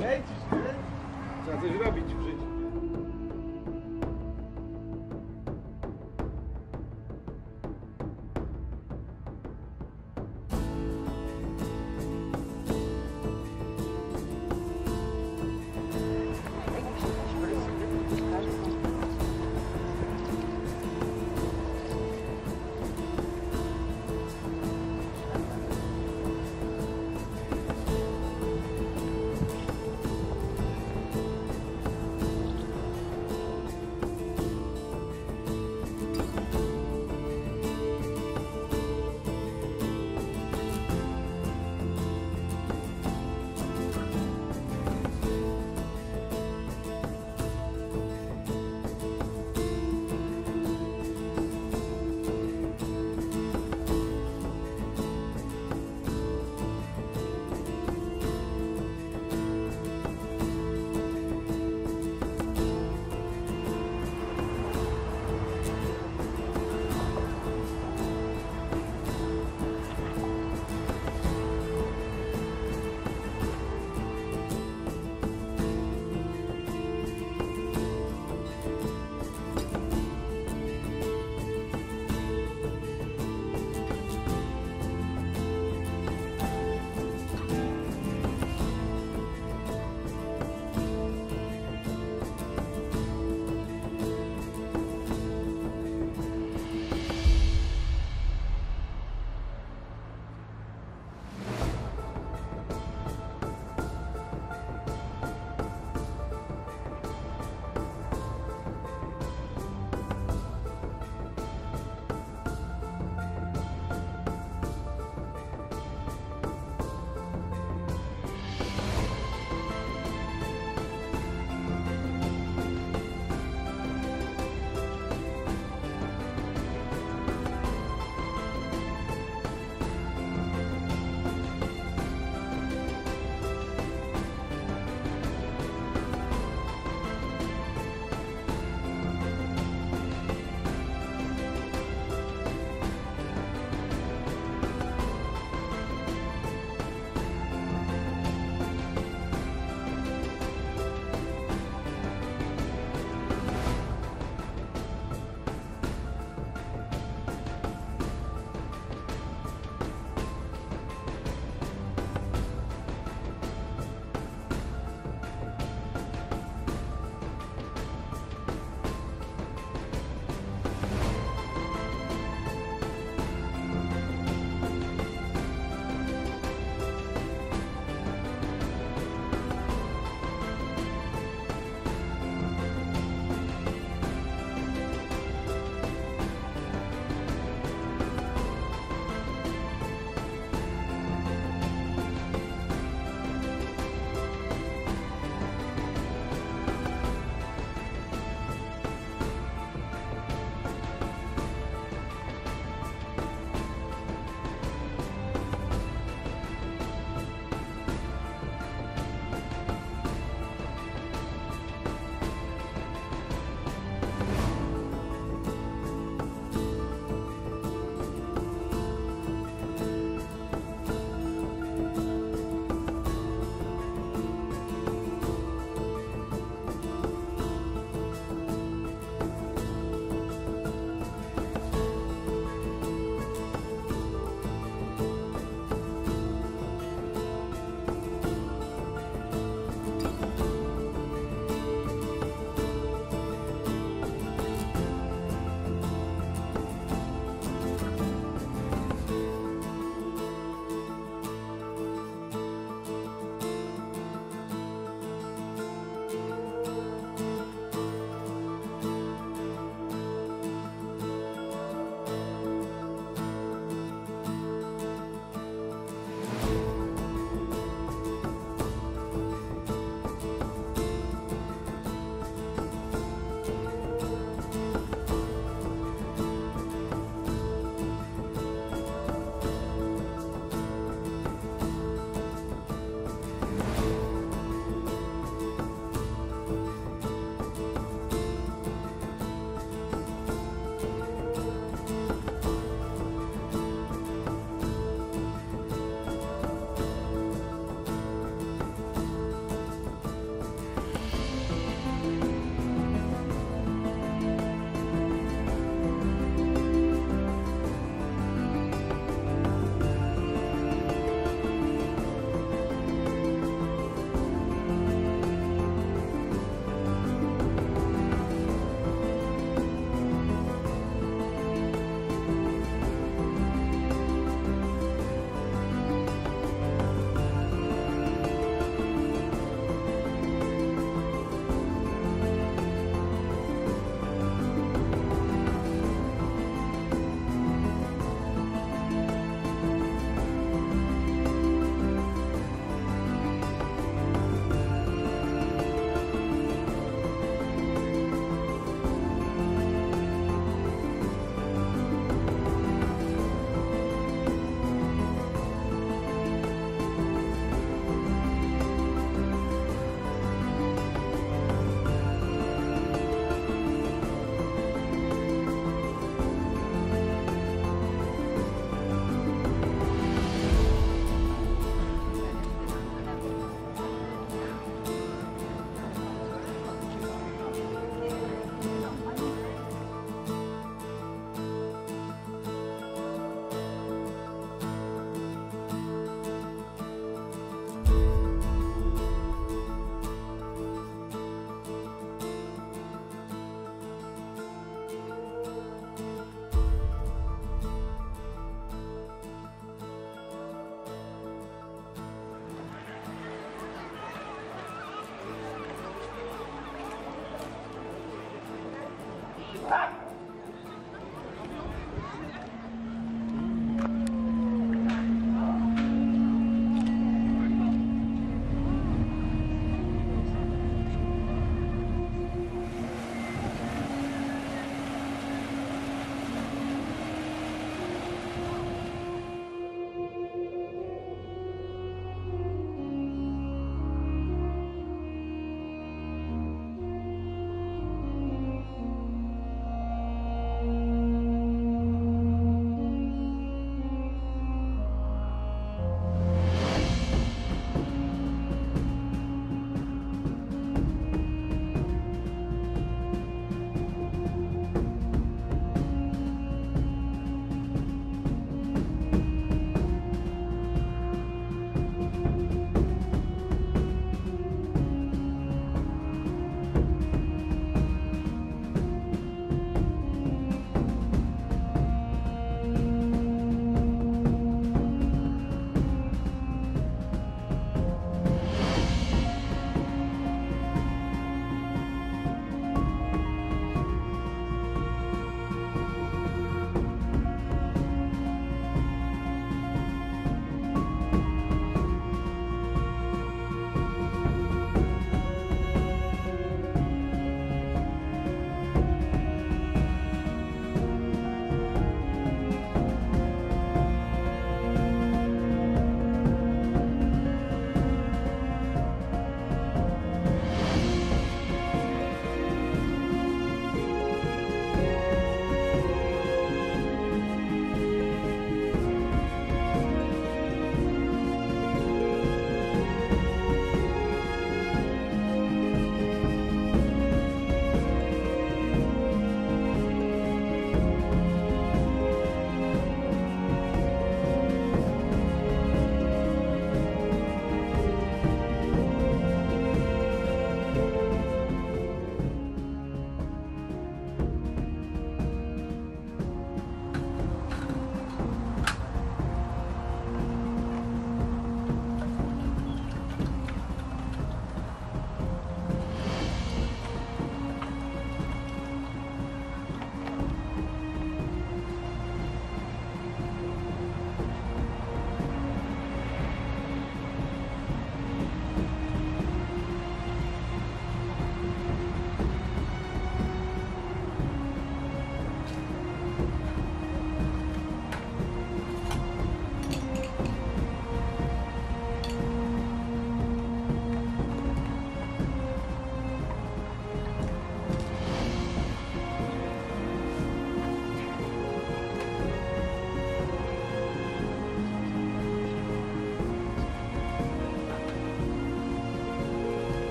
Trzeba coś robić w życiu.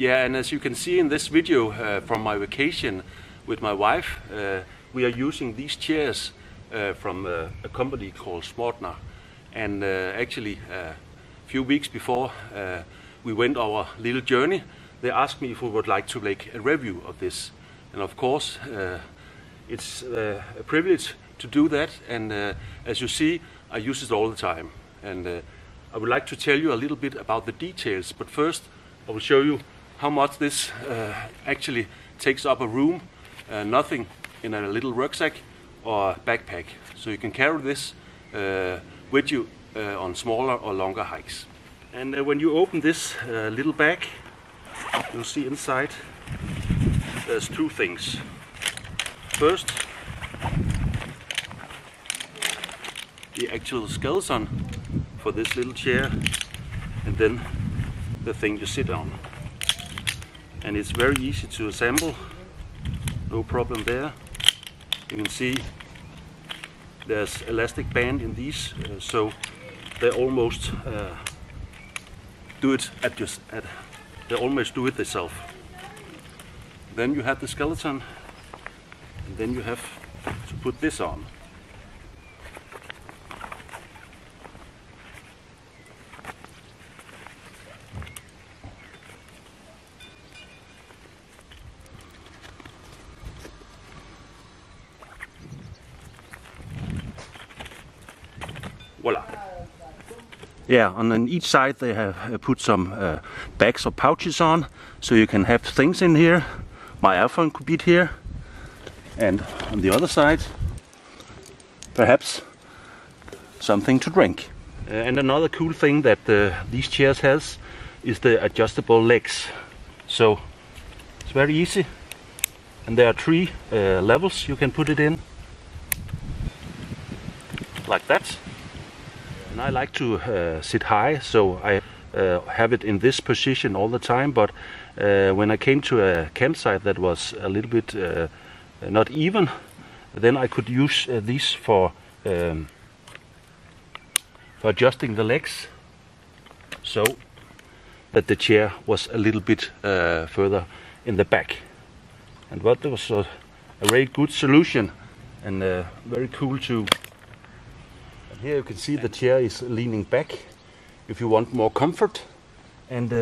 Yeah, and as you can see in this video from my vacation with my wife, we are using these chairs from a company called Sportneer. And actually, a few weeks before we went our little journey, they asked me if we would like to make a review of this. And of course, it's a privilege to do that. And as you see, I use it all the time. And I would like to tell you a little bit about the details, but first I will show you how much this actually takes up a room, nothing in a little rucksack or backpack. So you can carry this with you on smaller or longer hikes. And when you open this little bag, you'll see inside there's two things. First, the actual skeleton for this little chair, and then the thing you sit on. And it's very easy to assemble, no problem there. You can see there's elastic band in these, so they almost do it themselves. Then you have the skeleton, and then you have to put this on. Voila. Yeah, and on each side they have put some bags or pouches on, so you can have things in here. My iPhone could be here, and on the other side, perhaps something to drink. And another cool thing that these chairs has is the adjustable legs. So it's very easy, and there are three levels you can put it in, like that. And I like to sit high, so I have it in this position all the time, but when I came to a campsite that was a little bit not even, then I could use these for adjusting the legs, so that the chair was a little bit further in the back. And what that was a very good solution, and very cool too. Here you can see the chair is leaning back if you want more comfort, and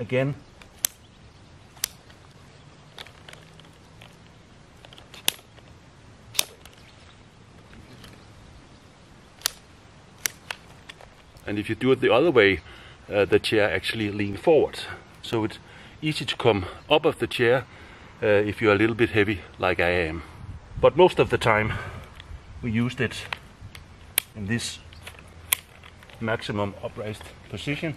again and if you do it the other way, the chair actually leans forward, so it's easy to come up of the chair if you're a little bit heavy like I am. But most of the time we used it in this maximum upraised position.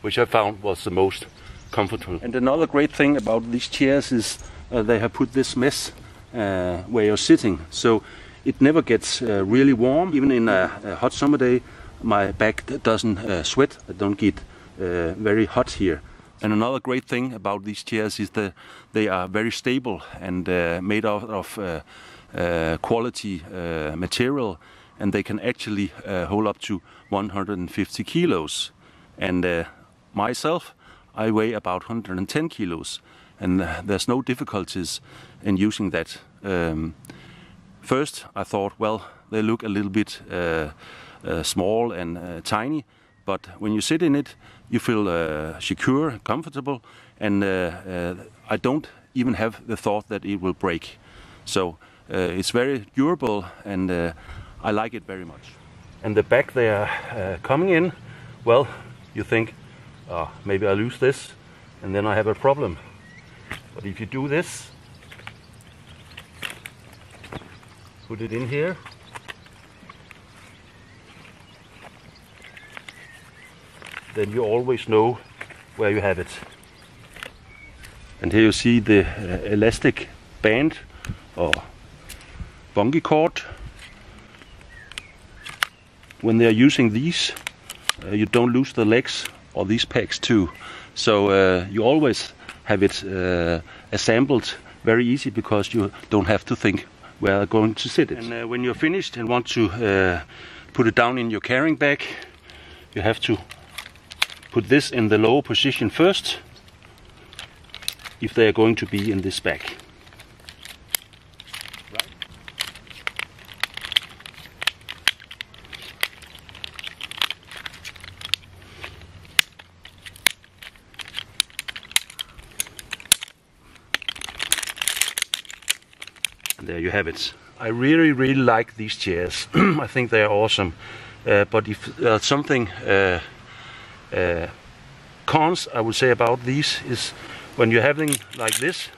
Which I found was the most comfortable. And another great thing about these chairs is they have put this mesh where you're sitting. So it never gets really warm. Even in a hot summer day, my back doesn't sweat. I don't get very hot here. And another great thing about these chairs is that they are very stable and made out of quality material, and they can actually hold up to 150 kilos. And myself, I weigh about 110 kilos, and there's no difficulties in using that. First I thought, well, they look a little bit small and tiny. But when you sit in it, you feel secure, comfortable, and I don't even have the thought that it will break. So it's very durable, and I like it very much. And the back they are coming in, well, you think, oh, maybe I lose this, and then I have a problem. But if you do this, put it in here, then you always know where you have it. And here you see the elastic band or bungee cord. When they are using these, you don't lose the legs or these pegs too. So you always have it assembled very easy, because you don't have to think where I'm going to sit it. And when you're finished and want to put it down in your carrying bag, you have to put this in the lower position first, if they are going to be in this bag. Right. And there you have it. I really, really like these chairs. I think they are awesome. But if something cons I would say about these is, when you're having like this,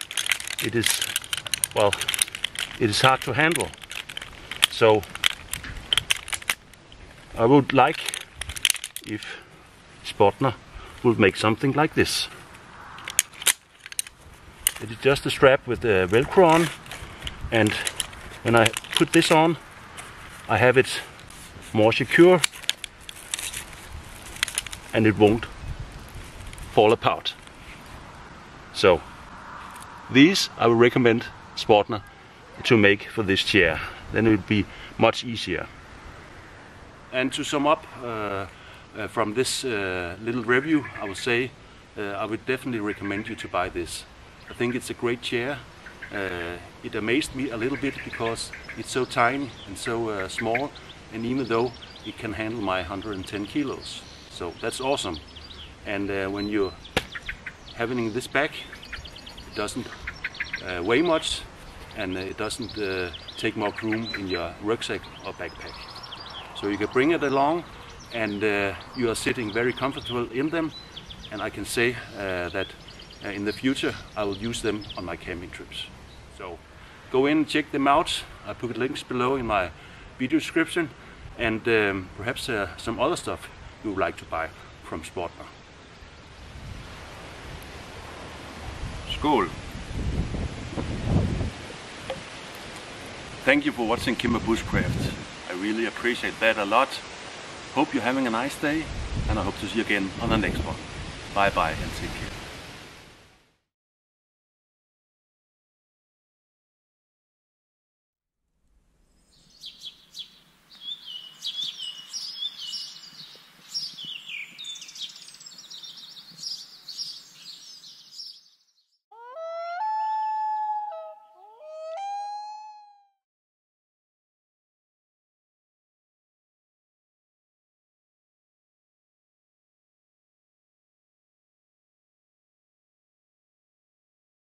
it is, well, it is hard to handle. So I would like if Sportneer would make something like this. It is just a strap with the Velcro on, and when I put this on, I have it more secure and it won't fall apart. So these I would recommend Sportneer to make for this chair, then it would be much easier. And to sum up from this little review, I would say I would definitely recommend you to buy this. I think it's a great chair. It amazed me a little bit because it's so tiny and so small, and even though it can handle my 110 kilos. So that's awesome. And when you're having this back, it doesn't weigh much, and it doesn't take much room in your rucksack or backpack. So you can bring it along, and you are sitting very comfortable in them, and I can say that in the future I will use them on my camping trips. So go in and check them out. I put links below in my video description, and perhaps some other stuff you would like to buy from Sportneer. Skål! Thank you for watching Cimbrer Bushcraft. I really appreciate that a lot. Hope you're having a nice day, and I hope to see you again on the next one. Bye bye and take care.